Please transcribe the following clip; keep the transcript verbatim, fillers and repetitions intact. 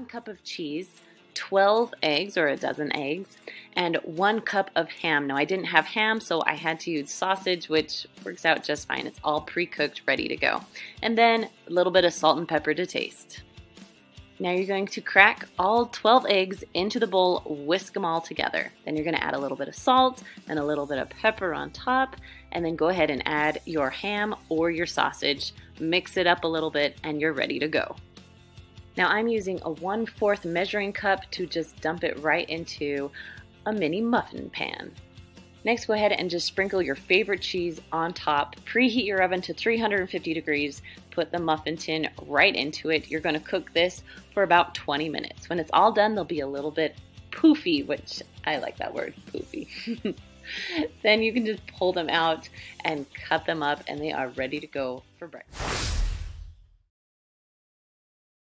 one cup of cheese, twelve eggs or a dozen eggs, and one cup of ham. Now I didn't have ham, so I had to use sausage, which works out just fine. It's all pre-cooked, ready to go. And then a little bit of salt and pepper to taste. Now you're going to crack all twelve eggs into the bowl, whisk them all together. Then you're going to add a little bit of salt and a little bit of pepper on top, and then go ahead and add your ham or your sausage. Mix it up a little bit and you're ready to go. Now I'm using a one fourth measuring cup to just dump it right into a mini muffin pan. Next, go ahead and just sprinkle your favorite cheese on top. Preheat your oven to three hundred fifty degrees. Put the muffin tin right into it. You're going to cook this for about twenty minutes. When it's all done, they'll be a little bit poofy, which I like that word, poofy. Then you can just pull them out and cut them up, and they are ready to go for breakfast.